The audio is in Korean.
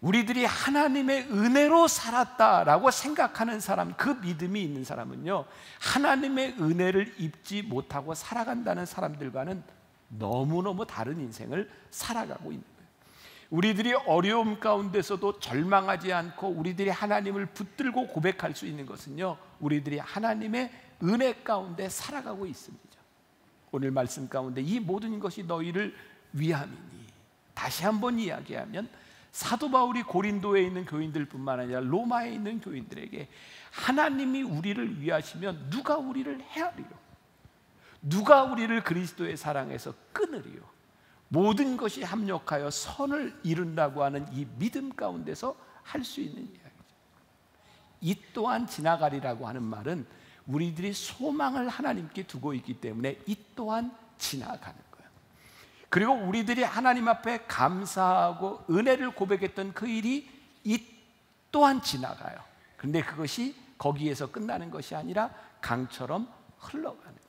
우리들이 하나님의 은혜로 살았다라고 생각하는 사람, 그 믿음이 있는 사람은요, 하나님의 은혜를 입지 못하고 살아간다는 사람들과는 너무너무 다른 인생을 살아가고 있는 거예요. 우리들이 어려움 가운데서도 절망하지 않고 우리들이 하나님을 붙들고 고백할 수 있는 것은요, 우리들이 하나님의 은혜 가운데 살아가고 있습니다. 오늘 말씀 가운데 이 모든 것이 너희를 위함이니, 다시 한번 이야기하면 사도 바울이 고린도에 있는 교인들뿐만 아니라 로마에 있는 교인들에게 하나님이 우리를 위하시면 누가 우리를 헤아리요? 누가 우리를 그리스도의 사랑에서 끊으리요? 모든 것이 합력하여 선을 이룬다고 하는 이 믿음 가운데서 할 수 있는 이야기죠. 이 또한 지나가리라고 하는 말은 우리들이 소망을 하나님께 두고 있기 때문에 이 또한 지나가는 거예요. 그리고 우리들이 하나님 앞에 감사하고 은혜를 고백했던 그 일이 이 또한 지나가요. 그런데 그것이 거기에서 끝나는 것이 아니라 강처럼 흘러가는 거예요.